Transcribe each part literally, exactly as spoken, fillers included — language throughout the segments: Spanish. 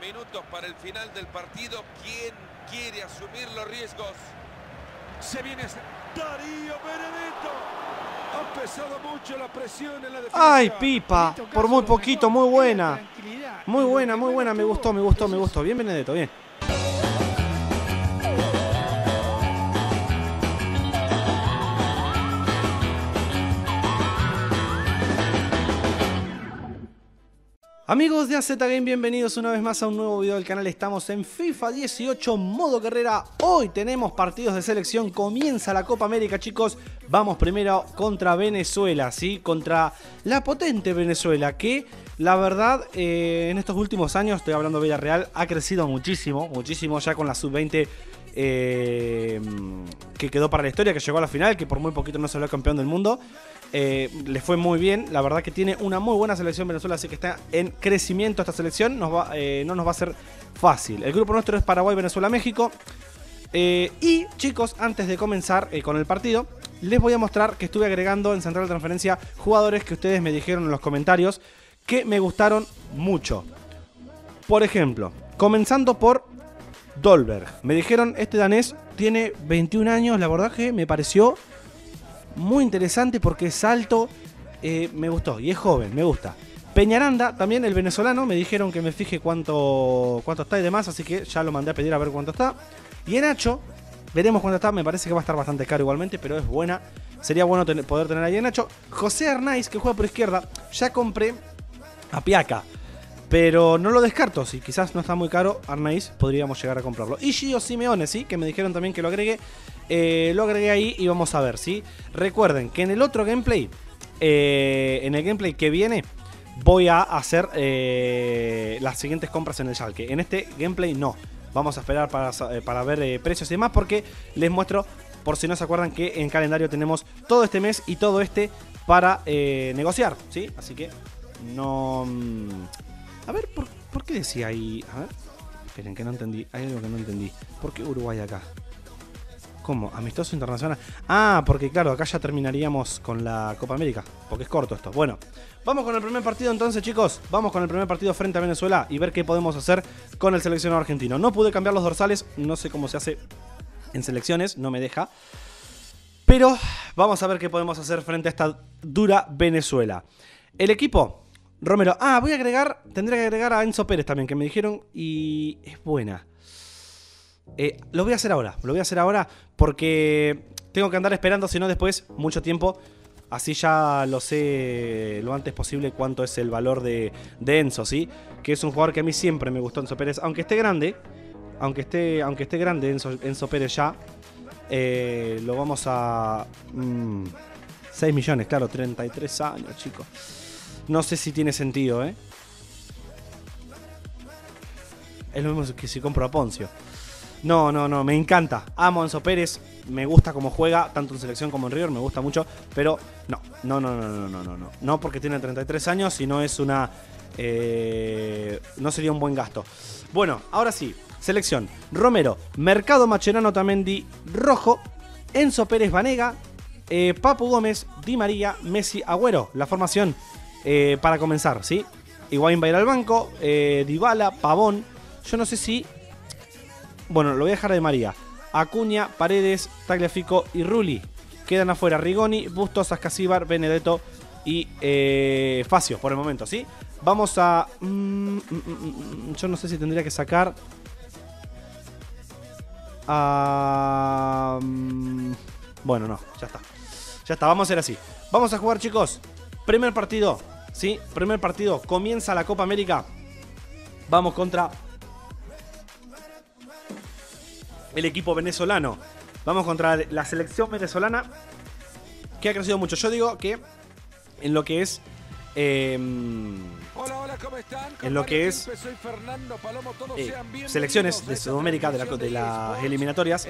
minutos para el final del partido. ¿Quién quiere asumir los riesgos? Se viene Darío Benedetto. Ha pesado mucho la presión en la defensa. ¡Ay, pipa! Por muy poquito, muy buena. Muy buena, muy buena. Me gustó, me gustó, me gustó. Bien, Benedetto, bien. Amigos de A Z Game, bienvenidos una vez más a un nuevo video del canal. Estamos en FIFA dieciocho modo carrera. Hoy tenemos partidos de selección. Comienza la Copa América, chicos. Vamos primero contra Venezuela, ¿sí? Contra la potente Venezuela que, la verdad, eh, en estos últimos años, estoy hablando de Villarreal, ha crecido muchísimo, muchísimo ya con la sub veinte eh, que quedó para la historia, que llegó a la final, que por muy poquito no se salió campeón del mundo. Eh, le fue muy bien, la verdad que tiene una muy buena selección Venezuela, así que está en crecimiento esta selección, nos va, eh, no nos va a ser fácil. El grupo nuestro es Paraguay, Venezuela, México. Eh, y chicos, antes de comenzar eh, con el partido, les voy a mostrar que estuve agregando en Central de Transferencia jugadores que ustedes me dijeron en los comentarios que me gustaron mucho. Por ejemplo, comenzando por Dolberg. Me dijeron, este danés tiene veintiún años, la verdad que me pareció muy interesante porque es alto, eh, me gustó, y es joven, me gusta. Peñaranda, también el venezolano, me dijeron que me fije cuánto, cuánto está y demás, así que ya lo mandé a pedir a ver cuánto está. Y en Nacho, veremos cuánto está, me parece que va a estar bastante caro igualmente, pero es buena. Sería bueno tener, poder tener ahí en Nacho. José Arnaiz, que juega por izquierda, ya compré a Piaca, pero no lo descarto, si quizás no está muy caro Arnaiz, podríamos llegar a comprarlo. Y Gio Simeone, sí, que me dijeron también que lo agregue. Eh, lo agregué ahí y vamos a ver, ¿sí? Recuerden que en el otro gameplay, eh, en el gameplay que viene, voy a hacer eh, las siguientes compras en el Schalke. En este gameplay no. Vamos a esperar para, para ver eh, precios y demás, porque les muestro, por si no se acuerdan, que en calendario tenemos todo este mes y todo este para eh, negociar, ¿sí? Así que no... A ver, ¿por, por qué decía ahí? A ver, esperen que no entendí. Hay algo que no entendí. ¿Por qué Uruguay acá? ¿Cómo? Amistoso internacional. Ah, porque claro, acá ya terminaríamos con la Copa América, porque es corto esto. Bueno, vamos con el primer partido entonces, chicos. Vamos con el primer partido frente a Venezuela y ver qué podemos hacer con el seleccionado argentino. No pude cambiar los dorsales, no sé cómo se hace en selecciones, no me deja. Pero vamos a ver qué podemos hacer frente a esta dura Venezuela. El equipo, Romero. Ah, voy a agregar, tendré que agregar a Enzo Pérez también, que me dijeron y es buena. Eh, lo voy a hacer ahora, lo voy a hacer ahora porque tengo que andar esperando, si no después, mucho tiempo. Así ya lo sé lo antes posible cuánto es el valor de, de Enzo, ¿sí? Que es un jugador que a mí siempre me gustó, Enzo Pérez. Aunque esté grande, aunque esté, aunque esté grande Enzo, Enzo Pérez ya, eh, lo vamos a... Mmm, seis millones, claro, treinta y tres años, chicos. No sé si tiene sentido, ¿eh? Es lo mismo que si compro a Poncio. No, no, no, me encanta. Amo a Enzo Pérez, me gusta cómo juega, tanto en selección como en River, me gusta mucho, pero no, no, no, no, no, no, no, no, no porque tiene treinta y tres años y no es una... Eh, no sería un buen gasto. Bueno, ahora sí, selección. Romero, Mercado, Mascherano, también Di Rojo, Enzo Pérez, Banega, eh, Papu Gómez, Di María, Messi, Agüero. La formación eh, para comenzar, ¿sí? Higuaín va a ir al banco, eh, Dybala, Pavón, yo no sé si... Bueno, lo voy a dejar de María. Acuña, Paredes, Tagliafico y Rulli. Quedan afuera Rigoni, Bustos, Ascasíbar, Benedetto y eh, Facio por el momento, ¿sí? Vamos a... Mmm, mmm, yo no sé si tendría que sacar... Uh, mmm, bueno, no, ya está. Ya está, vamos a hacer así. Vamos a jugar, chicos. Primer partido, ¿sí? Primer partido. Comienza la Copa América. Vamos contra... el equipo venezolano. Vamos contra la selección venezolana, que ha crecido mucho. Yo digo que en lo que es eh, hola, hola, ¿cómo están? En lo que es eh, selecciones de Sudamérica, de, la, de las eliminatorias,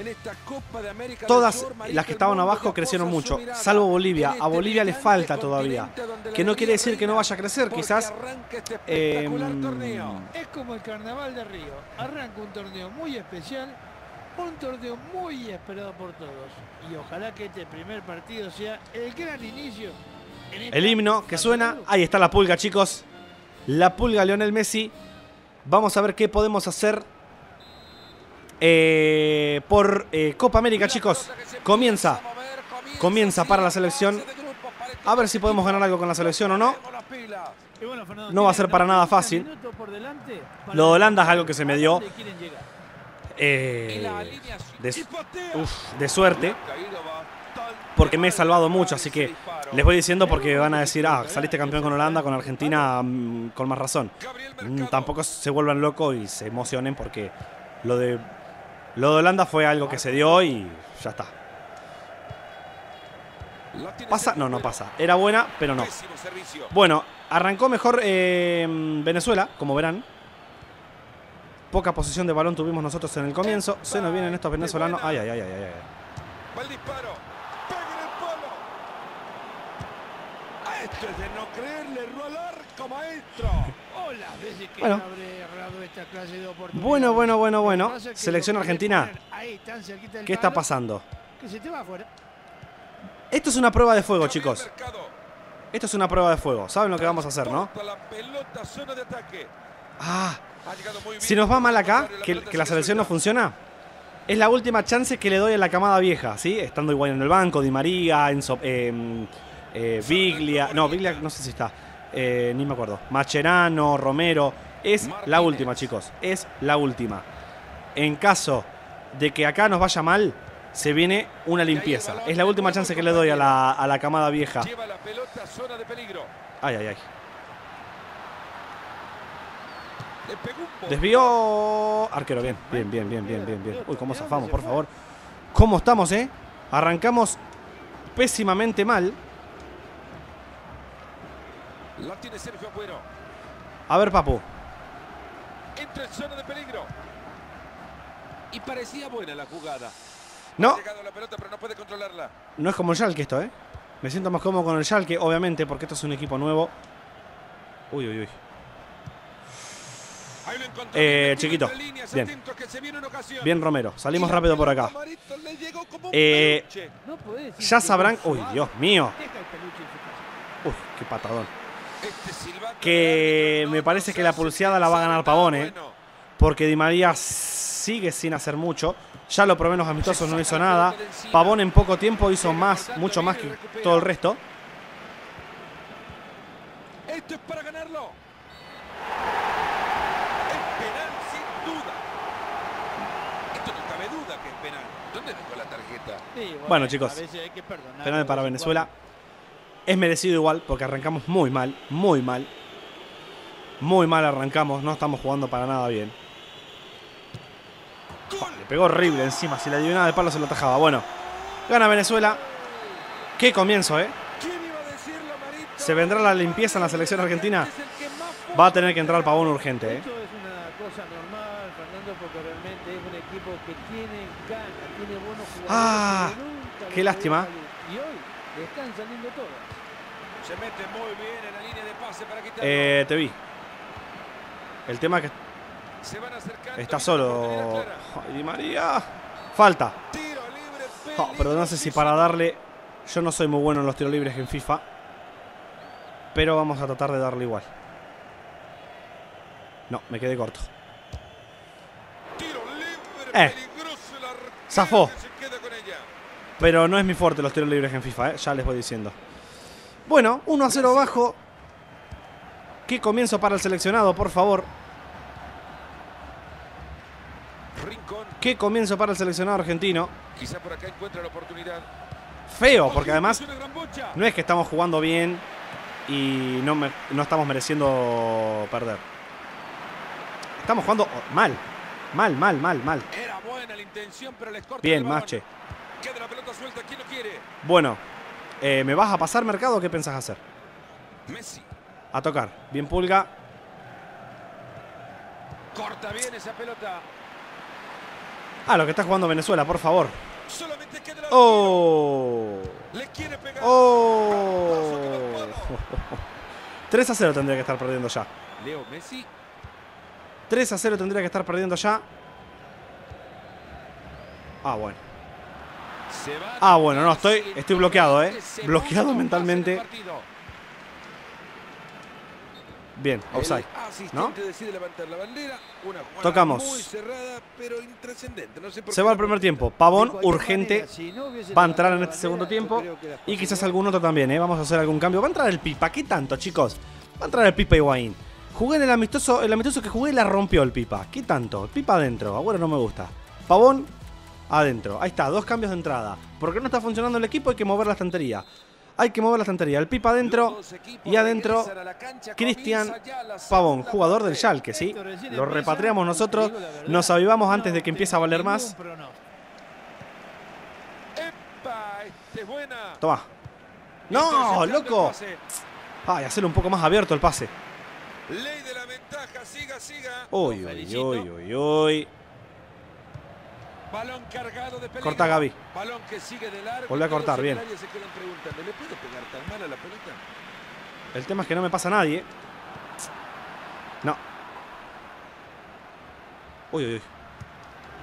todas las que estaban abajo crecieron mucho, salvo Bolivia. A Bolivia le falta todavía, que no quiere decir que no vaya a crecer, quizás eh, es como el carnaval de Río, arranca un torneo muy especial. Un torneo muy esperado por todos. Y ojalá que este primer partido sea el gran inicio. El himno que suena. Ahí está la pulga, chicos. La pulga, Lionel Messi. Vamos a ver qué podemos hacer eh, por eh, Copa América, chicos. Comienza. Comienza para la selección. A ver si podemos ganar algo con la selección o no. No va a ser para nada fácil. Lo de Holanda es algo que se me dio eh, de, uf, de suerte, porque me he salvado mucho. Así que les voy diciendo, porque van a decir: ah, saliste campeón con Holanda, con Argentina, mmm, con más razón. Mmm, tampoco se vuelvan locos y se emocionen, porque lo de, lo de Holanda fue algo que se dio y ya está. ¿Pasa? No, no pasa. Era buena, pero no. Bueno, arrancó mejor eh, Venezuela, como verán. Poca posición de balón tuvimos nosotros en el comienzo. Se nos vienen estos venezolanos. Ay, ay, ay, ay, ay. Va el disparo. Pega en el polo. Esto es de no creerle, erró al arco, maestro. Hola, desde que bueno. habré errado esta clase de oportunidad. Bueno, bueno, bueno, bueno. Selección Argentina. ¿Qué está pasando? Que se te va afuera. Esto es una prueba de fuego, chicos. Esto es una prueba de fuego. Saben lo que vamos a hacer, ¿no? Ah, si nos va mal acá, que, que la selección no funciona, es la última chance que le doy a la camada vieja, ¿sí? Estando Higuaín en el banco, Di María, Enzo, eh, eh, Biglia... No, Biglia no sé si está. Eh, ni me acuerdo. Mascherano, Romero. Es la última, chicos. Es la última. En caso de que acá nos vaya mal, se viene una limpieza. Es la última chance que le doy a la, a la camada vieja. Ay, ay, ay. Desvío. Arquero, bien, bien, bien, bien, bien, bien, bien. Uy, cómo zafamos, por favor. ¿Cómo estamos, eh? Arrancamos pésimamente mal. A ver, Papu. Entra en zona de peligro. Y parecía buena la jugada. No. No es como el Schalke esto, ¿eh? Me siento más cómodo con el Schalke, obviamente, porque esto es un equipo nuevo. Uy, uy, uy. Eh, chiquito. Bien. Bien, Romero. Salimos rápido por acá. Eh, ya sabrán... Uy, Dios mío. Uy, qué patadón. Que me parece que la pulseada la va a ganar Pavón, ¿eh? Porque Di María sigue sin hacer mucho. Ya lo probé en los amistosos, no hizo nada. Pavón en poco tiempo hizo más, mucho más que todo el resto. Esto es para ganarlo. Es penal sin duda. Esto no cabe duda que es penal. ¿Dónde dejó la tarjeta? Sí, bueno, bueno, chicos, penal para Venezuela. Es merecido igual, porque arrancamos muy mal, muy mal. Muy mal arrancamos, no estamos jugando para nada bien. Le pegó horrible encima. Si la adivinaba de palo se lo atajaba. Bueno, gana Venezuela. Qué comienzo, ¿eh? ¿Se vendrá la limpieza en la selección argentina? Va a tener que entrar Pavón urgente, ¿eh? Esto es una cosa normal, Fernando, porque realmente es un equipo que tiene ganas, tiene buenos jugadores. ¡Ah! ¡Qué lástima! Y hoy le están saliendo todas. Se mete muy bien en la línea de pase para quitarlo. Eh, te vi. El tema es que... Está solo. Ay, Di María. Falta. Oh, pero no sé si para darle. Yo no soy muy bueno en los tiros libres en FIFA, pero vamos a tratar de darle igual. No, me quedé corto. Eh. Zafó. Pero no es mi fuerte los tiros libres en FIFA, eh. Ya les voy diciendo. Bueno, uno a cero abajo. Qué comienzo para el seleccionado, por favor. Qué comienzo para el seleccionado argentino. Quizá por acá encuentra la oportunidad. Feo, porque además no es que estamos jugando bien y no, me, no estamos mereciendo perder. Estamos jugando mal. Mal, mal, mal, mal. Era buena la intención, pero les corta. Bien, Mache. Queda la pelota suelta, ¿quién lo quiere? Bueno, eh, ¿me vas a pasar, Mercado, o qué pensás hacer? Messi. A tocar. Bien, Pulga. Corta bien esa pelota. Ah, lo que está jugando Venezuela, por favor. ¡Oh! ¡Oh! tres a cero tendría que estar perdiendo ya. tres a cero tendría que estar perdiendo ya. Ah, bueno. Ah, bueno, no, estoy, estoy bloqueado, ¿eh? Bloqueado mentalmente. Bien, offside, ¿no? Tocamos. Se va al primer tiempo. Pavón, urgente, va a entrar en este segundo tiempo. Y quizás algún otro también, ¿eh? Vamos a hacer algún cambio. Va a entrar el Pipa. ¿Qué tanto, chicos? Va a entrar el Pipa Higuaín. Jugué en el amistoso. El amistoso que jugué la rompió el Pipa. ¿Qué tanto? El Pipa adentro. Agüero no me gusta. Pavón adentro. Ahí está, dos cambios de entrada. Porque no está funcionando el equipo, hay que mover la estantería. Hay que mover la estantería. El Pipa adentro y adentro Cristian Pavón, jugador del Schalke, ¿sí? Lo repatriamos nosotros. Nos avivamos antes de que empiece a valer más. Toma. ¡No, loco! Ay, hacerlo un poco más abierto el pase. Uy, uy, uy, uy, uy. Balón cargado de peligro. Corta Gaby. Balón que sigue de largo. Vuelve a cortar, bien. ¿Le puedo pegar tan mal a la pelota? El tema es que no me pasa a nadie. No. Uy, uy, uy.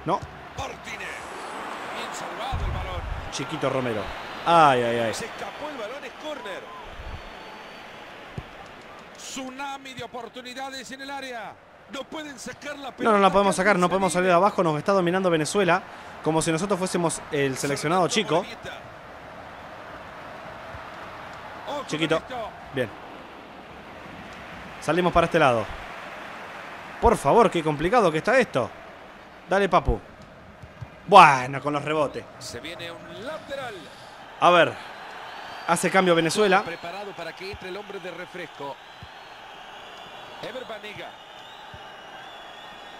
No. Bien salvado el balón. Chiquito Romero. Ay, ay, ay. Se escapó el balón, es córner. Tsunami de oportunidades en el área. No pueden sacar la pelota. No, no la podemos sacar, no podemos salir de abajo. Nos está dominando Venezuela, como si nosotros fuésemos el seleccionado chico. Chiquito. Bien. Salimos para este lado. Por favor, qué complicado que está esto. Dale, Papu. Bueno, con los rebotes. Se viene un lateral. A ver. Hace cambio Venezuela. Preparado para que entre el hombre de refresco. Ever Banega.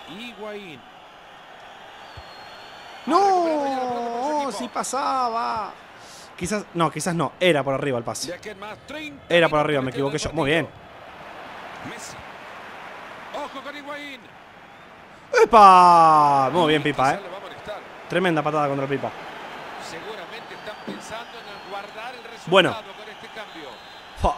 Higuaín. ¡No! ¡Sí pasaba! Quizás, no, quizás no. Era por arriba el pase. Era por arriba, me equivoqué yo. Muy bien. ¡Epa! Muy bien, Pipa, ¿eh? Tremenda patada contra el Pipa. Bueno. Oh.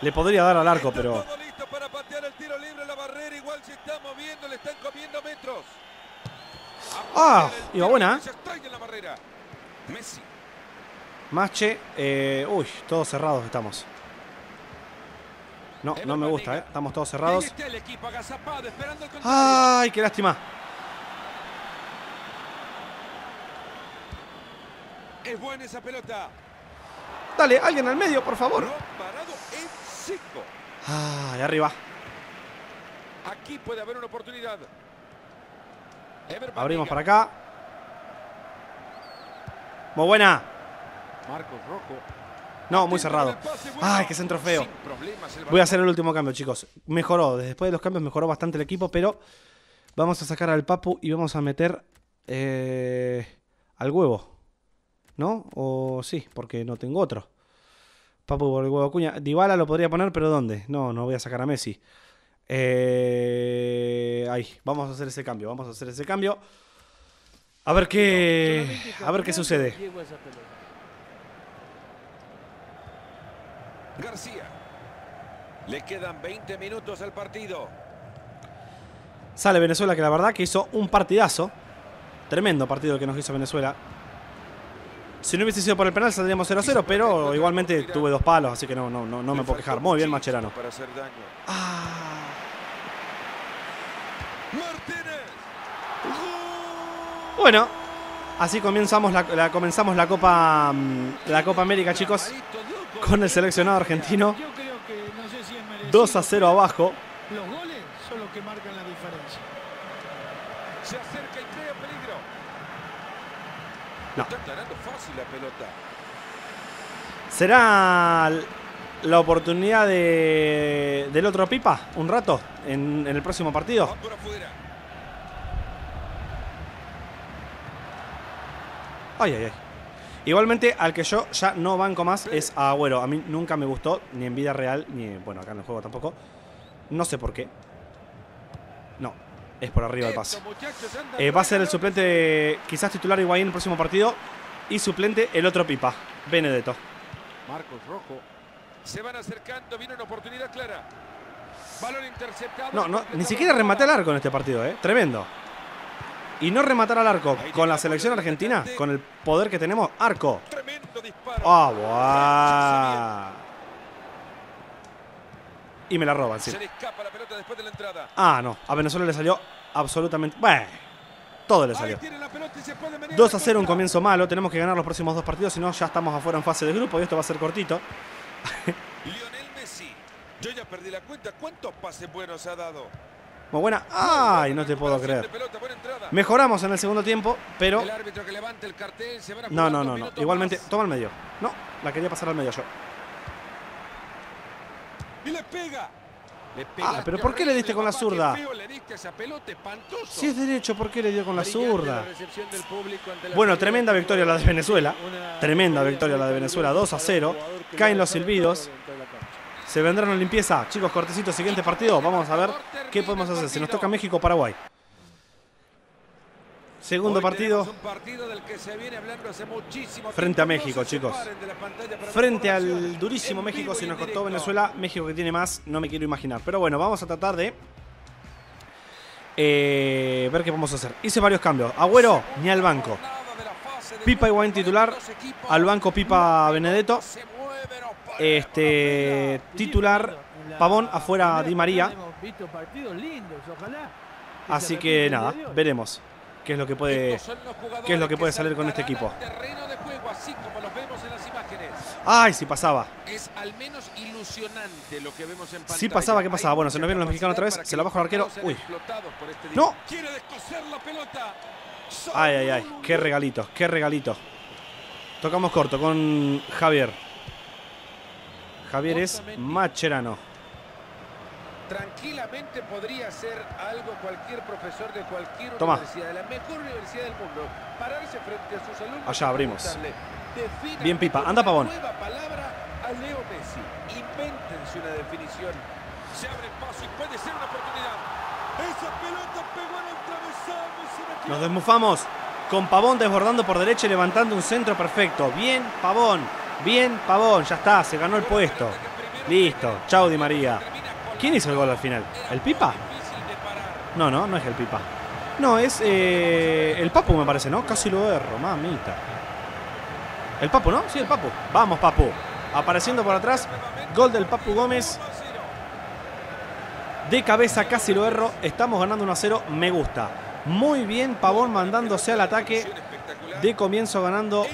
Le podría dar al arco, pero... para patear el tiro libre, la barrera igual se está moviendo, le están comiendo metros. Ah, iba buena. Messi. Mache, eh, uy, todos cerrados estamos. No, no me gusta, eh. Estamos todos cerrados. Ay, qué lástima. Es buena esa pelota. Dale, alguien al medio, por favor. Ah, de arriba. Aquí puede haber una oportunidad. Abrimos para acá. Muy buena. Marcos Rojo. No, muy cerrado. Ay, qué centro feo. Voy a hacer el último cambio, chicos. Mejoró, después de los cambios mejoró bastante el equipo, pero vamos a sacar al Papu y vamos a meter eh, al Huevo, ¿no? O sí, porque no tengo otro. Papu por el huevo Acuña. Dybala lo podría poner, pero ¿dónde? No, no voy a sacar a Messi. Eh... Ahí, vamos a hacer ese cambio, vamos a hacer ese cambio. A ver qué... A ver qué sucede. García. Le quedan veinte minutos al partido. Sale Venezuela, que la verdad que hizo un partidazo. Tremendo partido que nos hizo Venezuela. Si no hubiese sido por el penal saldríamos cero a cero, pero igualmente tuve dos palos, así que no, no, no, no me puedo quejar. Muy bien, Mascherano. Ah. Bueno, así comenzamos la, la, comenzamos la Copa la Copa América, chicos, con el seleccionado argentino. dos a cero abajo. Los goles son los que marcan la diferencia. Se acerca y crea peligro. No. ¿Será la oportunidad de, del otro Pipa un rato en, en el próximo partido? Ay, ay, ay. Igualmente, al que yo ya no banco más es a Agüero. A mí nunca me gustó, ni en vida real, ni bueno, acá en el juego tampoco. No sé por qué. No. Es por arriba el pase. Eh, va a ser el suplente, quizás titular Higuaín en el próximo partido. Y suplente el otro Pipa, Benedetto. Marcos Rojo. Se van acercando, viene una oportunidad clara. Balón interceptado. No, no, ni siquiera rematé al arco en este partido, ¿eh? Tremendo. Y no rematar al arco con la selección argentina, con el poder que tenemos, arco. Tremendo disparo. Oh, wow. y me la roban, sí. Se le escapa la pelota después de la entrada. Ah, no. A Venezuela le salió absolutamente... Bueno, todo le salió. dos a cero, un comienzo malo. Tenemos que ganar los próximos dos partidos, si no ya estamos afuera en fase de grupo y esto va a ser cortito. Lionel Messi. Yo ya perdí la cuenta. ¿Cuántos pases buenos ha dado? Muy buena. ¡Ay! No te puedo creer. Mejoramos en el segundo tiempo, pero... No, no, no, no. Igualmente, toma el medio. No, la quería pasar al medio yo. Y le pega. Ah, pero ¿por qué le diste con la zurda? Si es derecho, ¿por qué le dio con la zurda? Bueno, tremenda victoria la de Venezuela. Tremenda victoria la de Venezuela. dos a cero. Caen los silbidos. Se vendrán a limpieza. Chicos, cortecito, siguiente partido. Vamos a ver qué podemos hacer. Se nos toca México, Paraguay. Segundo partido. Frente a México, chicos. Frente al durísimo México. Si nos costó Venezuela, México que tiene más, no me quiero imaginar. Pero bueno, vamos a tratar de eh, ver qué podemos hacer. Hice varios cambios. Agüero, ni al banco. Pipa Higuaín titular. Al banco Pipa Benedetto. Este titular Pavón, afuera Di María. Así que nada, veremos qué es lo que puede qué es lo que puede salir con este equipo. Ay, si pasaba. Es al menos ilusionante lo que vemos en pantalla. Si pasaba, ¿qué pasaba? Bueno, se nos vieron los mexicanos otra vez, se la baja el arquero. Uy. No. Ay, ay, ay, qué regalito, qué regalito. Tocamos corto con Javier. Javier es Mascherano. Tranquilamente podría hacer algo cualquier profesor de cualquier universidad, de la mejor universidad del mundo, pararse frente a sus alumnos. Allá abrimos. Bien Pipa, anda Pavón. Invéntense una definición. Se abre paso y puede ser una oportunidad. Esa pelota pegó en el travesaño. Nos desmufamos con Pavón desbordando por derecha y levantando un centro perfecto. Bien Pavón. Bien, Pavón, ya está, se ganó el puesto. Listo, chao Di María. ¿Quién hizo el gol al final? ¿El Pipa? No, no, no es el Pipa. No, es eh, el Papu, me parece, ¿no? Casi lo erro, mamita. El Papu, ¿no? Sí, el Papu. Vamos, Papu. Apareciendo por atrás, gol del Papu Gómez. De cabeza, casi lo erro. Estamos ganando uno a cero, me gusta. Muy bien, Pavón mandándose al ataque. De comienzo ganando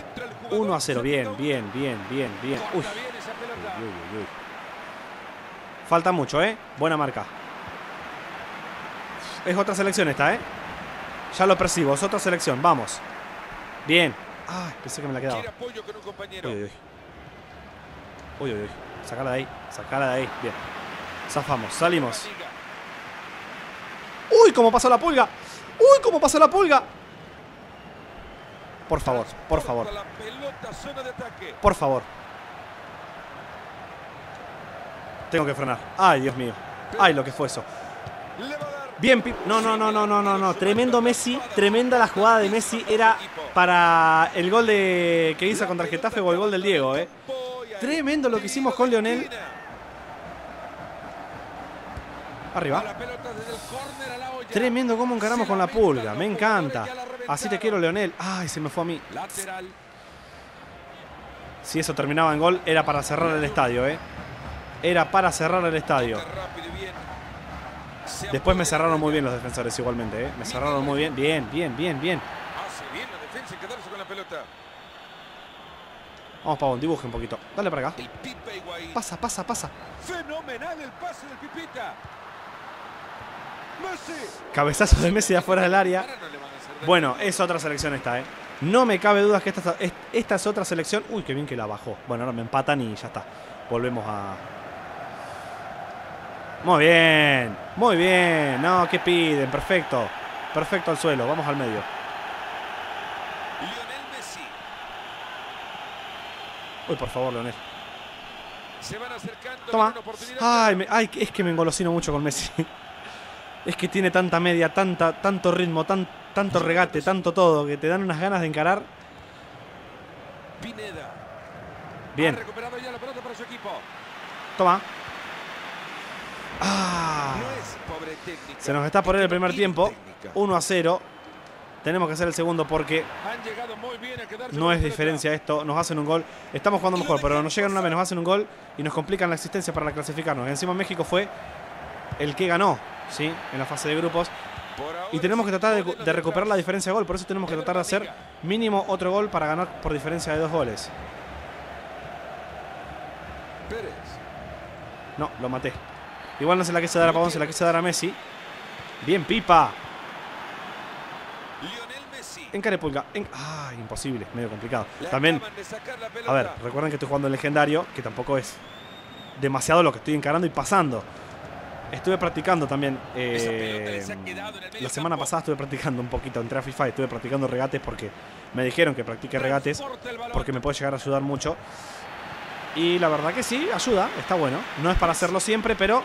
uno a cero. Bien, bien, bien, bien, bien. Uy. Uy, uy, uy. Falta mucho, ¿eh? Buena marca. Es otra selección esta, ¿eh? Ya lo percibo, es otra selección. Vamos. Bien. Ay, pensé que me la quedaba. Uy, uy, uy. Uy, uy, uy. Sacala de ahí, sacala de ahí. Bien. Zafamos, salimos. Uy, cómo pasó la pulga. Uy, cómo pasó la pulga. Por favor, por favor. Por favor. Tengo que frenar. Ay, Dios mío. Ay, lo que fue eso. Bien, Pip. No, no, no, no, no, no, no. Tremendo Messi. Tremenda la jugada de Messi. Era para el gol de que hizo contra el Getafe o el gol del Diego, eh. Tremendo lo que hicimos con Lionel. Arriba. Tremendo cómo encaramos con la pulga. Me encanta. Así te quiero, Lionel. Ay, se me fue a mí. Si eso terminaba en gol, era para cerrar el estadio, ¿eh? Era para cerrar el estadio. Después me cerraron muy bien los defensores igualmente, ¿eh? Me cerraron muy bien. Bien, bien, bien, bien. Vamos, Pavón, dibuje un poquito. Dale para acá. Pasa, pasa, pasa. Fenomenal el pase del Pipita. Cabezazo de Messi de afuera del área. Bueno, es otra selección esta, ¿eh? No me cabe dudas que esta, esta es otra selección. Uy, qué bien que la bajó. Bueno, ahora me empatan y ya está. Volvemos a... Muy bien. Muy bien. No, ¿qué piden? Perfecto. Perfecto al suelo. Vamos al medio. Uy, por favor, Lionel. Toma. Ay, me, ay, es que me engolosino mucho con Messi. Es que tiene tanta media, tanta, tanto ritmo, tan, tanto regate, tanto todo, que te dan unas ganas de encarar. Bien. Toma. Ah. Se nos está por ir el primer tiempo. uno a cero. Tenemos que hacer el segundo porque no es diferencia esto. Nos hacen un gol. Estamos jugando mejor, pero nos llegan una vez, nos hacen un gol y nos complican la existencia para clasificarnos. Encima México fue el que ganó, ¿sí?, en la fase de grupos. Y tenemos que tratar de, de recuperar la diferencia de gol. Por eso tenemos que tratar de hacer mínimo otro gol para ganar por diferencia de dos goles. No, lo maté. Igual no se la quise dar a Pavón, se la quise dar a Messi. Bien, Pipa. En Carepulga, en... ah, imposible, medio complicado. También, a ver, recuerden que estoy jugando en legendario, que tampoco es demasiado lo que estoy encarando y pasando. Estuve practicando también, eh, la semana pasada estuve practicando un poquito, entré a FIFA y estuve practicando regates porque me dijeron que practique regates porque me puede llegar a ayudar mucho. Y la verdad que sí, ayuda, está bueno. No es para hacerlo siempre, pero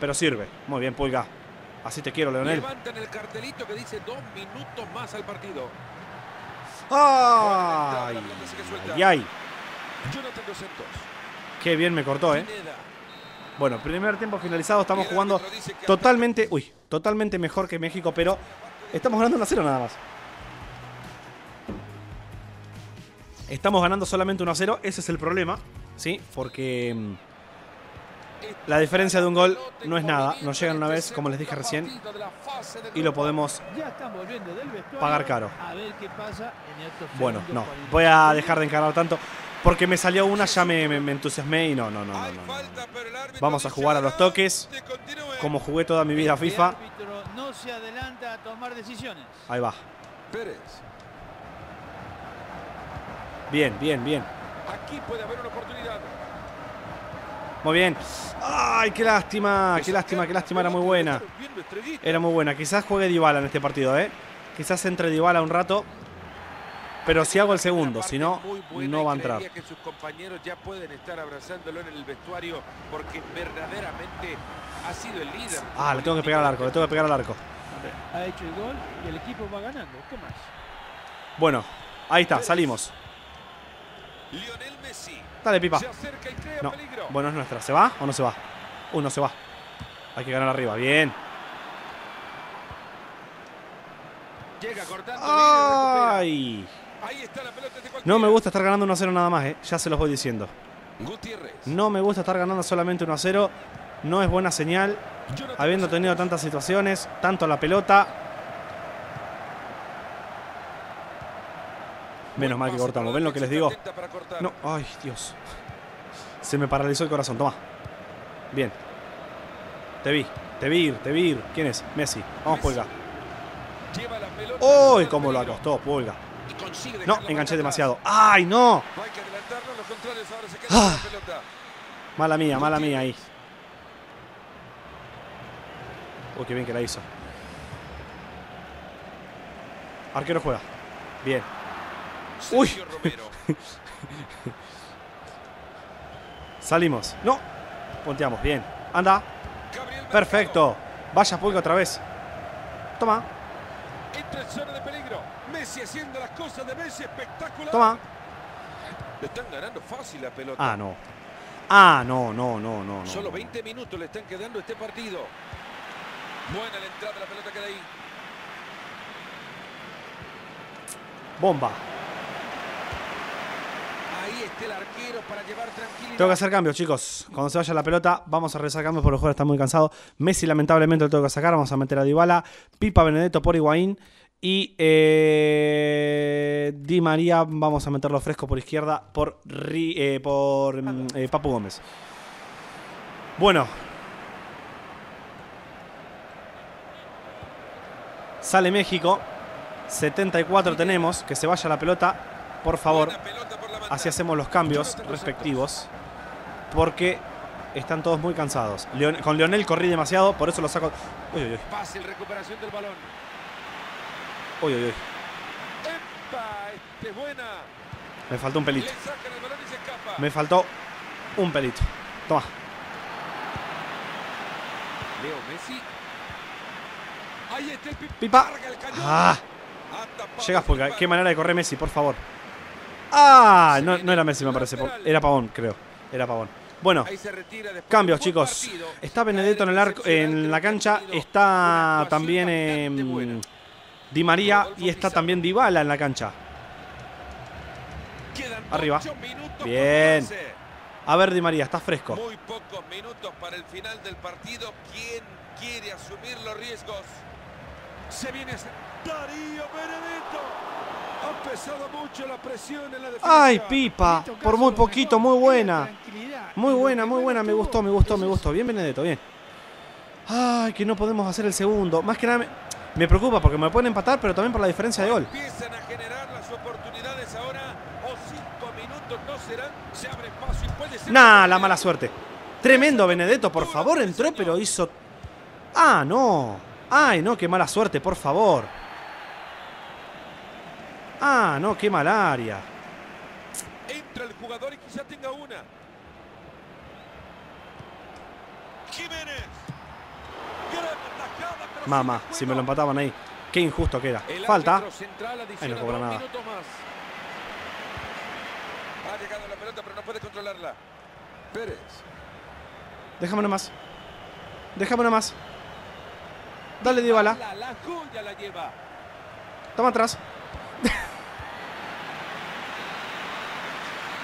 pero sirve. Muy bien, Pulga. Así te quiero, Leonel. Levantan el cartelito que dice dos minutos más al partido. ¡Ay! ¡Ay, ay! Qué bien me cortó, ¿eh? Bueno, primer tiempo finalizado. Estamos jugando totalmente... Uy, totalmente mejor que México, pero estamos ganando uno a cero nada más. Estamos ganando solamente uno a cero. Ese es el problema, ¿sí? Porque... la diferencia de un gol no es nada. Nos llegan una vez, como les dije recién, y lo podemos pagar caro. Bueno, no. Voy a dejar de encarar tanto porque me salió una, ya me, me, me entusiasmé y no, no, no, no, no. Vamos a jugar a los toques, como jugué toda mi vida a FIFA. Ahí va. Bien, bien, bien. Aquí puede haber una oportunidad. Muy bien. Ay, qué lástima, qué lástima, qué lástima. Era muy buena. Era muy buena. Quizás juegue Dybala en este partido, ¿eh? Quizás entre Dybala un rato. Pero si hago el segundo, si no, no va a entrar. Que sus compañeros ya pueden estar abrazándolo en el vestuario porque verdaderamente ha sido el líder. Ah, le tengo que pegar al arco, le tengo que pegar al arco. Ha hecho el gol y el equipo va ganando. ¿Qué más? Bueno, ahí está, salimos. Lionel Messi. Dale, Pipa. No. Bueno, es nuestra. ¿Se va o no se va? Uno uh, no se va. Hay que ganar arriba. Bien. ¡Ay! No me gusta estar ganando uno a cero nada más, eh. Ya se los voy diciendo. No me gusta estar ganando solamente uno a cero. No es buena señal. Habiendo tenido tantas situaciones, tanto la pelota. Menos mal que cortamos. ¿Ven lo que les digo? No. Ay, Dios. Se me paralizó el corazón. Toma. Bien. Te vi. Te vi ir. Te vi ir. ¿Quién es? Messi. Vamos, Pulga. ¡Uy! Cómo lo acostó, Pulga. No, enganché demasiado. ¡Ay, no! Ah. Mala mía, mala mía ahí. Uy, qué bien que la hizo. Arquero juega. Bien. Uy. Romero. Salimos. No. Ponteamos. Bien. Anda. Perfecto. Vaya, Pulga, otra vez. Toma. Entra en zona de peligro. Messi haciendo las cosas de Messi, espectacular. Toma. Le están ganando fácil la pelota. Ah, no. Ah, no, no, no, no, no. Solo veinte minutos le están quedando este partido. Buena la entrada, la pelota queda ahí. Bomba. El arquero para llevar tranquilidad. Tengo que hacer cambios, chicos. Cuando se vaya la pelota, vamos a regresar cambios porque el jugador está muy cansado. Messi, lamentablemente, lo tengo que sacar. Vamos a meter a Dybala. Pipa, Benedetto por Higuaín. Y eh, Di María, vamos a meterlo fresco por izquierda por, eh, por eh, Papu Gómez. Bueno. Sale México. setenta y cuatro tenemos. Que se vaya la pelota, por favor. Así hacemos los cambios respectivos porque están todos muy cansados. Leon, con Leonel corrí demasiado, por eso lo saco. Uy, uy, uy. Fácil recuperación del balón. Uy, uy, uy. Epa, este buena. Me faltó un pelito. Me faltó un pelito. Toma. Leo Messi. Ahí está el Pipa. Ah. Llegas, Pulga. Qué manera de correr Messi, por favor. Ah, no, no era Messi, me parece. Era Pavón, creo. Era Pavón. Bueno, cambios, chicos. Está Benedetto en el arco, en la cancha. Está también eh, Di María y está también Dybala en la cancha. Arriba. Bien. A ver, Di María, está fresco. Muy pocos minutos para el final del partido. ¿Quién quiere asumir los riesgos? Se viene Darío Benedetto. Ha pesado mucho la presión en la defensa. ¡Ay, pipa! Por muy poquito, muy buena. Muy buena, muy buena. Me gustó, me gustó, me gustó. Bien, Benedetto, bien. ¡Ay, que no podemos hacer el segundo! Más que nada me, me preocupa porque me pueden empatar, pero también por la diferencia de gol. Empiezan a generar las oportunidades ahora. O cinco minutos no serán. Se abre espacio y puede ser. ¡Nah, la mala suerte! Tremendo, Benedetto, por favor. Entró, pero hizo... ¡Ah, no! ¡Ay, no! ¡Qué mala suerte, por favor! ¡Ah, no! ¡Qué mal área! Entra el jugador y quizá tenga una. Jiménez. Mamá, si me lo empataban ahí. Qué injusto que era. Falta. Ahí no cobra nada. Ha llegado la pelota, pero no puede controlarla. Pérez. Déjame nomás. Déjame nomás. Dale, Dybala. Toma atrás.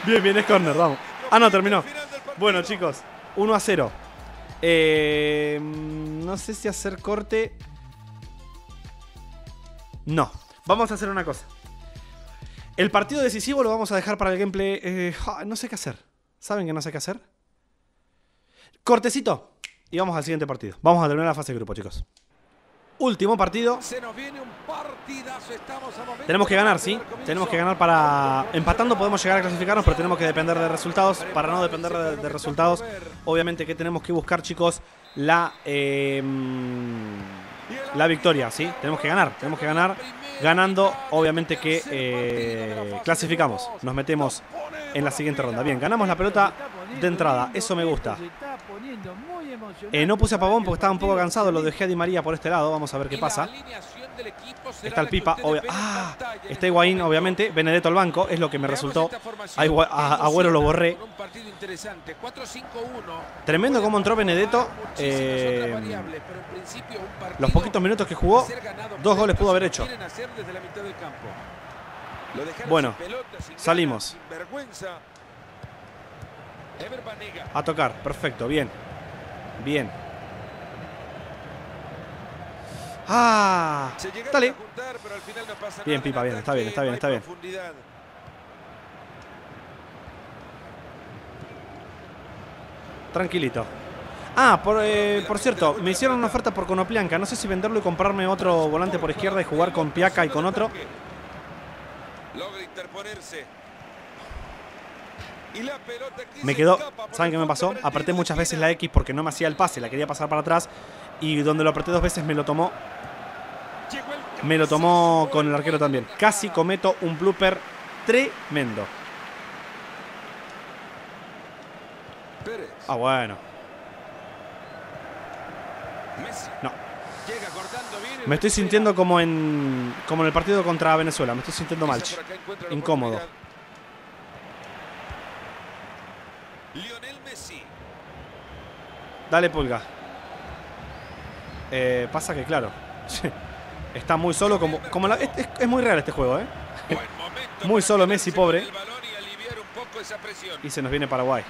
Bien, bien, es córner, vamos. Ah, no, terminó. Bueno, chicos, uno a cero. Eh, no sé si hacer corte. No, vamos a hacer una cosa. El partido decisivo lo vamos a dejar para el gameplay. Eh, no sé qué hacer. ¿Saben que no sé qué hacer? Cortecito. Y vamos al siguiente partido. Vamos a terminar la fase de grupo, chicos. Último partido. Se nos viene un partidazo, estamos a momento. Tenemos que ganar, sí. Tenemos que ganar para... Empatando podemos llegar a clasificarnos, pero tenemos que depender de resultados. Para no depender de, de resultados, obviamente que tenemos que buscar, chicos, la... Eh, la victoria, sí. Tenemos que ganar, tenemos que ganar. Ganando, obviamente que eh, clasificamos. Nos metemos en la siguiente ronda. Bien, ganamos la pelota de entrada. Eso me gusta. Eh, no puse a Pavón porque estaba un poco cansado. Lo dejé a Di María por este lado. Vamos a ver qué pasa. Está el Pipa. Obvia... Ah, está Higuaín, obviamente. Benedetto al banco. Es lo que me resultó. A, Higua... a Agüero lo borré. Tremendo cómo entró Benedetto. Eh... Los poquitos minutos que jugó, dos goles pudo haber hecho. Bueno, salimos. A tocar. Perfecto, bien. Bien. Ah, dale. Bien, Pipa, bien, está bien, está bien, está bien. Tranquilito. Ah, por, eh, por cierto, me hicieron una oferta por Conoplianca. No sé si venderlo y comprarme otro volante por izquierda y jugar con Piaca y con otro. Logra interponerse. Me quedó, ¿saben qué me pasó? Apreté muchas veces la X porque no me hacía el pase, la quería pasar para atrás. Y donde lo apreté dos veces me lo tomó. Me lo tomó con el arquero también. Casi cometo un blooper tremendo. Ah, bueno. No. Me estoy sintiendo como en, como en el partido contra Venezuela. Me estoy sintiendo mal. Incómodo. Lionel Messi. Dale, Pulga. Eh, pasa que, claro, está muy solo. Como, como la, es, es muy real este juego, ¿eh? Muy solo Messi, pobre. Y se nos viene Paraguay.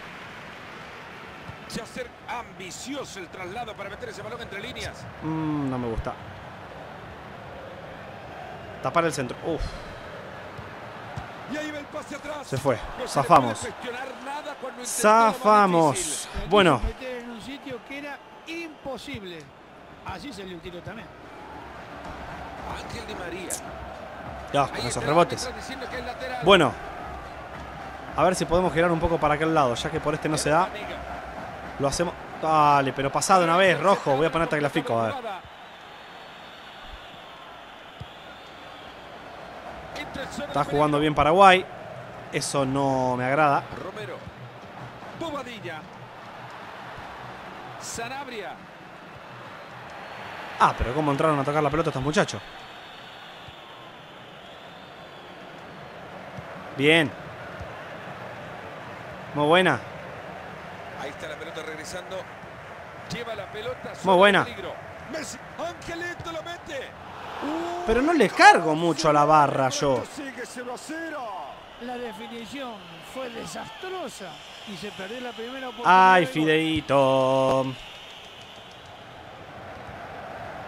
Se hace ambicioso el traslado para meter ese balón entre líneas. Mm, no me gusta. Tapar el centro. Uf. Se fue, zafamos. Zafamos. Bueno. Ya, con esos rebotes. Bueno. A ver si podemos girar un poco para aquel lado, ya que por este no se da. Lo hacemos. Dale, pero pasado una vez, rojo. Voy a poner hasta gráfico, a ver. Está jugando bien Paraguay. Eso no me agrada. Romero. Bobadilla. Sanabria. Ah, pero cómo entraron a tocar la pelota estos muchachos. Bien. Muy buena. está la pelota regresando. Lleva la pelota. Muy buena. Messi, Angelito lo mete. Pero no le cargo mucho a la barra yo. La definición fue desastrosa y se perdió la primera oportunidad. Ay, Fideito.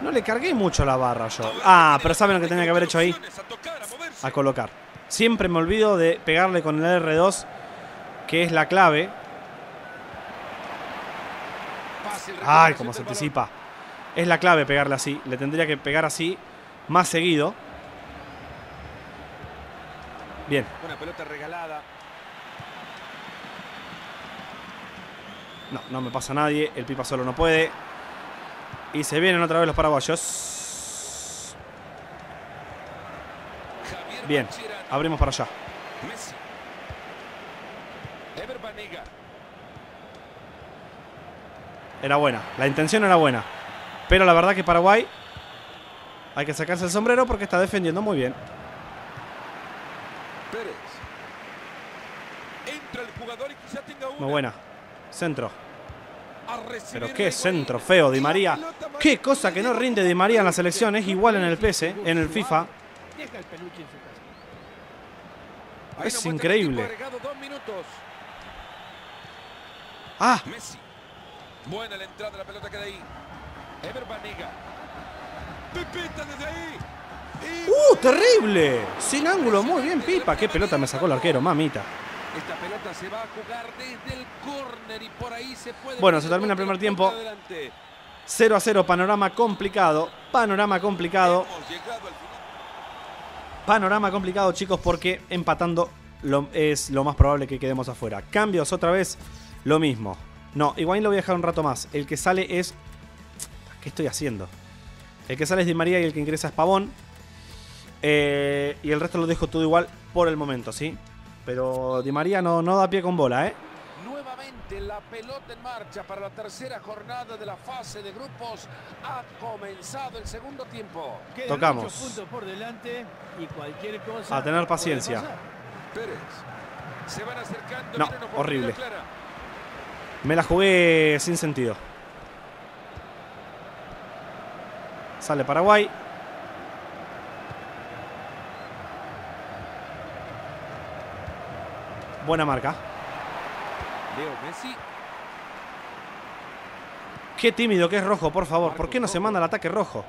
No le cargué mucho a la barra yo. Ah, pero saben lo que tenía que haber hecho ahí. A colocar. Siempre me olvido de pegarle con el erre dos, que es la clave. Ay, cómo se anticipa. Es la clave pegarle así. Le tendría que pegar así más seguido. Bien. Una pelota regalada. No, no me pasa a nadie. El Pipa solo no puede. Y se vienen otra vez los paraguayos. Bien. Abrimos para allá. Era buena. La intención era buena. Pero la verdad que Paraguay hay que sacarse el sombrero porque está defendiendo muy bien. Muy buena. Centro. Pero qué centro feo, Di María. Qué cosa que no rinde Di María en la selección. Es igual en el P S, en el FIFA. Es increíble. Ah. Buena la entrada, la pelota queda ahí. Ever Banega. Pepita desde ahí. ¡Uh, terrible! Sin ángulo, muy bien, Pipa. Qué pelota me sacó el arquero, mamita. Esta pelota se va a jugar desde el córner y por ahí se puede. Bueno, se termina el primer tiempo. cero a cero, panorama complicado. Panorama complicado. Panorama complicado, chicos, porque empatando lo, es lo más probable que quedemos afuera. Cambios otra vez, lo mismo. No, Higuaín lo voy a dejar un rato más. El que sale es... ¿Qué estoy haciendo? El que sale es Di María y el que ingresa es Pavón. Eh, y el resto lo dejo todo igual por el momento, ¿sí? Pero Di María no, no da pie con bola, ¿eh? Nuevamente la pelota en marcha para la tercera jornada de la fase de grupos. Ha comenzado el segundo tiempo. Quedan tocamos. ocho puntos por delante y cualquier cosa a tener paciencia. Pérez. Se van acercando, no, horrible. Me la jugué sin sentido. Sale Paraguay. Buena marca. Leo Messi. Qué tímido que es Rojo, por favor. ¿Por qué no se manda el ataque Rojo?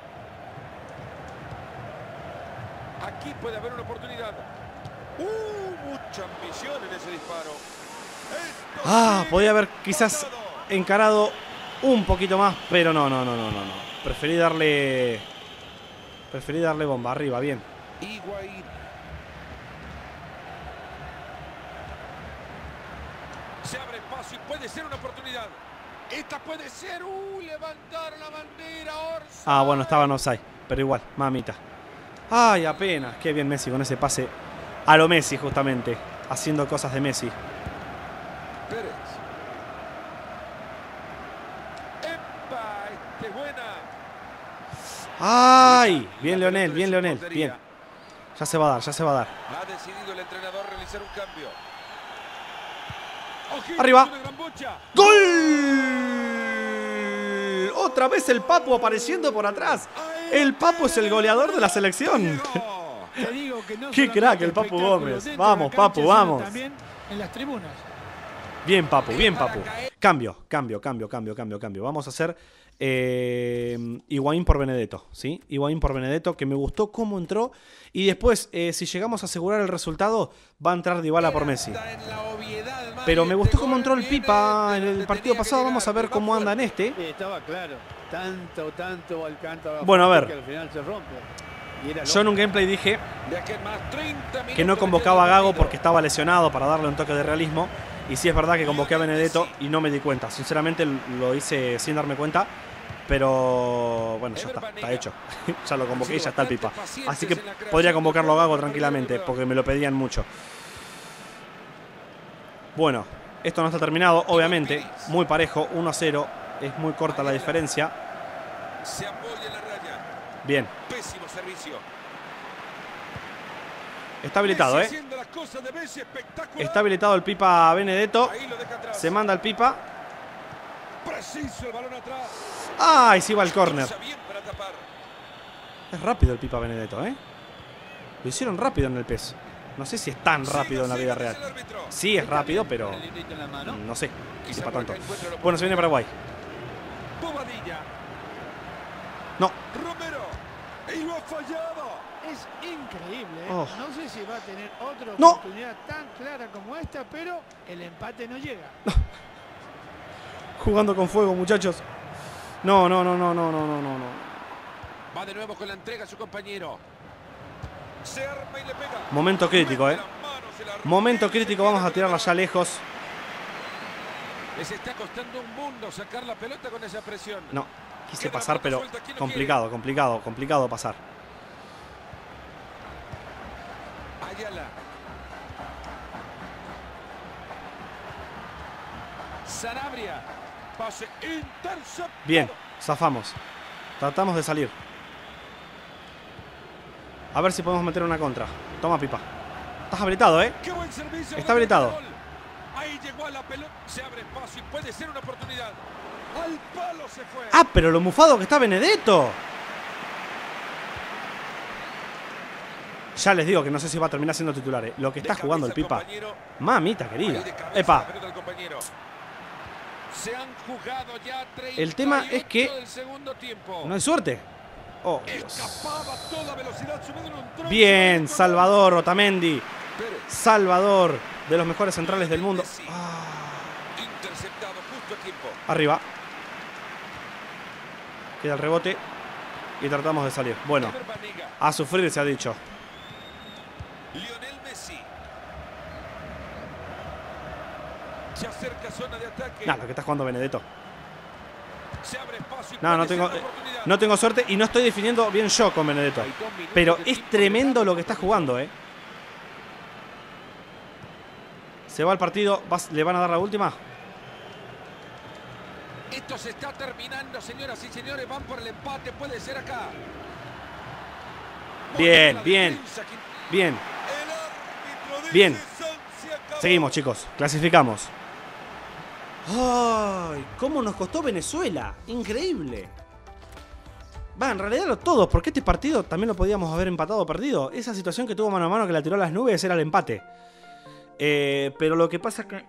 Aquí puede haber una oportunidad. Uh, mucha ambición en ese disparo. Ah, podía haber quizás encarado un poquito más, pero no, no, no, no, no. Preferí darle. Preferí darle bomba arriba, bien. Higuaín. Se abre espacio y puede ser una oportunidad. Esta puede ser. Uh, levantar la bandera. Orsa. Ah, bueno, estaba en offside, pero igual, mamita. Ay, apenas. Qué bien Messi con ese pase a lo Messi, justamente. Haciendo cosas de Messi. Pérez. ¡Epa! ¡Este es buena! ¡Ay! Bien, Lionel, bien, Lionel. Bien. Ya se va a dar, ya se va a dar. Ha decidido el entrenador realizar un cambio. ¡Arriba! ¡Gol! Otra vez el Papu apareciendo por atrás. El Papu es el goleador de la selección. ¡Qué crack el Papu Gómez! ¡Vamos, Papu, vamos! También en las tribunas. Bien, Papu, bien, Papu. Cambio, cambio, cambio, cambio, cambio, cambio. Vamos a hacer eh, Higuaín por Benedetto, ¿sí? Higuaín por Benedetto, que me gustó cómo entró. Y después, eh, si llegamos a asegurar el resultado, va a entrar Dybala por Messi. Pero me gustó cómo entró el Pipa en el partido pasado. Vamos a ver cómo anda en este. Estaba claro. Tanto, tanto alcanza. Bueno, a ver. Yo en un gameplay dije que no convocaba a Gago porque estaba lesionado para darle un toque de realismo. Y sí es verdad que convoqué a Benedetto y no me di cuenta. Sinceramente lo hice sin darme cuenta. Pero bueno, ya está, está hecho. Ya lo convoqué y ya está el Pipa. Así que podría convocarlo a Gago tranquilamente porque me lo pedían mucho. Bueno, esto no está terminado, obviamente. Muy parejo, uno a cero. Es muy corta la diferencia. Bien. Pésimo servicio. Está habilitado, ¿eh? Está habilitado el Pipa Benedetto. Se manda el Pipa. Preciso el balón atrás. ¡Ay! Sí va al córner. Es rápido el Pipa Benedetto, ¿eh? Lo hicieron rápido en el P E S. No sé si es tan rápido en la vida real. Sí es rápido, pero no sé. Quizá para tanto. Bueno, se viene Paraguay. No. Es increíble, ¿eh? Oh. No sé si va a tener otra oportunidad no. tan clara como esta, pero el empate no llega. Jugando con fuego, muchachos. No, no, no, no, no, no, no, no. Va de nuevo con la entrega a su compañero. Se arma y le pega. Momento crítico, eh. Momento crítico, vamos a tirarla ya lejos. Les está costando un mundo sacar la pelota con esa presión. No, quise pasar, pero complicado, complicado, complicado pasar. Ayala. Sanabria. Pase interceptado. Bien, zafamos. Tratamos de salir. A ver si podemos meter una contra. Toma, Pipa. Estás habilitado, ¿eh? Qué buen servicio, está habilitado. Ahí llegó a la pelota. Se abre espacio y puede ser una oportunidad. Al palo se fue. Ah, pero lo mufado que está Benedetto. Ya les digo que no sé si va a terminar siendo titular, ¿eh? Lo que está jugando el Pipa. Mamita querida. Epa. El tema es que no hay suerte. Oh, Dios. Bien, Salvador Otamendi. Salvador, de los mejores centrales del mundo. Ah. Arriba. Queda el rebote. Y tratamos de salir. Bueno, a sufrir se ha dicho. Lionel Messi. Se acerca zona de ataque. Nah, lo que está jugando Benedetto. Se abre espacio. No, no tengo, eh, no tengo suerte y no estoy definiendo bien yo con Benedetto. Pero es tremendo lo que está jugando, eh. Se va el partido, vas, le van a dar la última. Esto se está terminando, señoras y señores, van por el empate, puede ser acá. Bien, bien. Bien. Bien. Seguimos, chicos. Clasificamos. ¡Ay! ¿Cómo nos costó Venezuela? Increíble. Va, en realidad lo todos, porque este partido también lo podíamos haber empatado o perdido. Esa situación que tuvo mano a mano que la tiró a las nubes era el empate. Eh, pero lo que pasa es que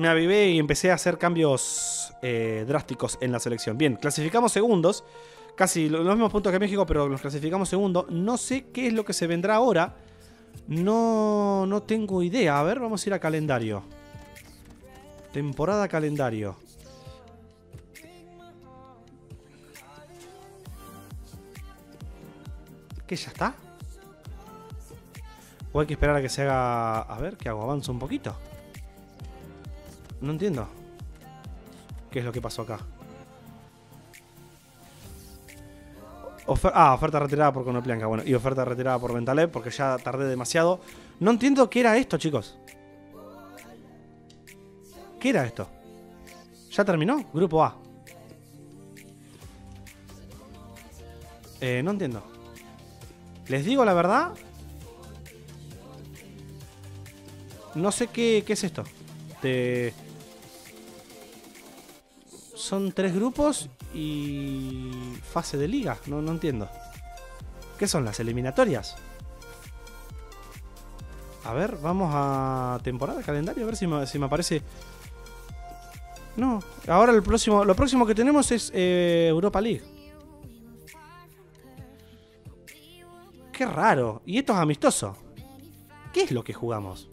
me avivé y empecé a hacer cambios eh, drásticos en la selección. Bien, clasificamos segundos. Casi los mismos puntos que México, pero los clasificamos segundo. No sé qué es lo que se vendrá ahora. No, no tengo idea. A ver, vamos a ir a calendario. Temporada calendario. ¿Qué ya está? ¿O hay que esperar a que se haga? A ver, ¿qué hago? ¿Avanzo un poquito? No entiendo. ¿Qué es lo que pasó acá? Ofer ah, oferta retirada por Conoplianca. Bueno, y oferta retirada por Ventaleb, porque ya tardé demasiado. No entiendo qué era esto, chicos. ¿Qué era esto? ¿Ya terminó? Grupo A. Eh, no entiendo. ¿Les digo la verdad? No sé qué, qué es esto. De... Son tres grupos y fase de liga. No, no entiendo. ¿Qué son las eliminatorias? A ver, vamos a temporada, calendario, a ver si me, si me aparece. No, ahora el próximo, lo próximo que tenemos es eh, Europa League. Qué raro. Y esto es amistoso. ¿Qué es lo que jugamos?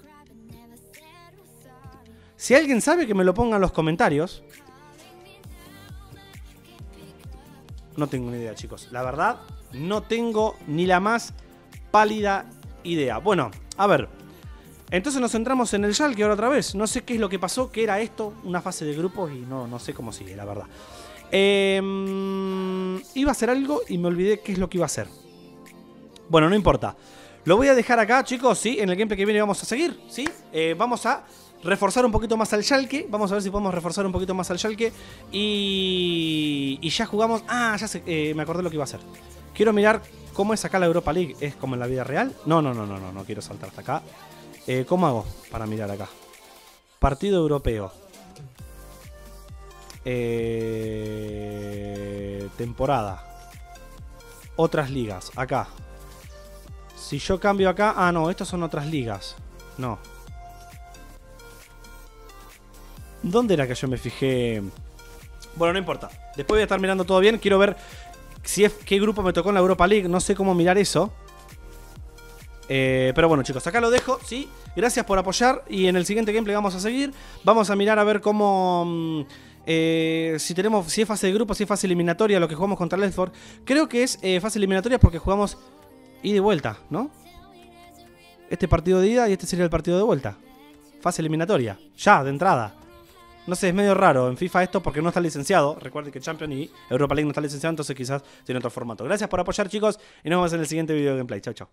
Si alguien sabe, que me lo ponga en los comentarios. No tengo ni idea, chicos. La verdad, no tengo ni la más pálida idea. Bueno, a ver. Entonces nos centramos en el Schalke ahora otra vez. No sé qué es lo que pasó, qué era esto. Una fase de grupos y no, no sé cómo sigue, la verdad. Eh, iba a hacer algo y me olvidé qué es lo que iba a hacer. Bueno, no importa. Lo voy a dejar acá, chicos, ¿sí? En el gameplay que viene vamos a seguir, ¿sí? Eh, vamos a... reforzar un poquito más al Schalke. Vamos a ver si podemos reforzar un poquito más al Schalke. Y, y ya jugamos. Ah, ya sé, eh, me acordé lo que iba a hacer. Quiero mirar cómo es acá la Europa League. ¿Es como en la vida real? No, no, no, no, no, no quiero saltar hasta acá. eh, ¿Cómo hago para mirar acá? Partido europeo. Eh, temporada. Otras ligas. Acá. Si yo cambio acá... Ah, no. Estas son otras ligas. No. ¿Dónde era que yo me fijé? Bueno, no importa. Después voy a estar mirando todo bien. Quiero ver si es qué grupo me tocó en la Europa League. No sé cómo mirar eso. Eh, pero bueno, chicos, acá lo dejo, ¿sí? Gracias por apoyar y en el siguiente gameplay vamos a seguir. Vamos a mirar a ver cómo... Eh, si tenemos... Si es fase de grupo, si es fase eliminatoria, lo que jugamos contra el Elford. Creo que es eh, fase eliminatoria porque jugamos ida y vuelta, ¿no? Este partido de ida y este sería el partido de vuelta. Fase eliminatoria. Ya, de entrada. No sé, es medio raro en FIFA esto porque no está licenciado. Recuerden que Champions y Europa League no está licenciado, entonces quizás tiene otro formato. Gracias por apoyar, chicos, y nos vemos en el siguiente video de gameplay. Chau, chau.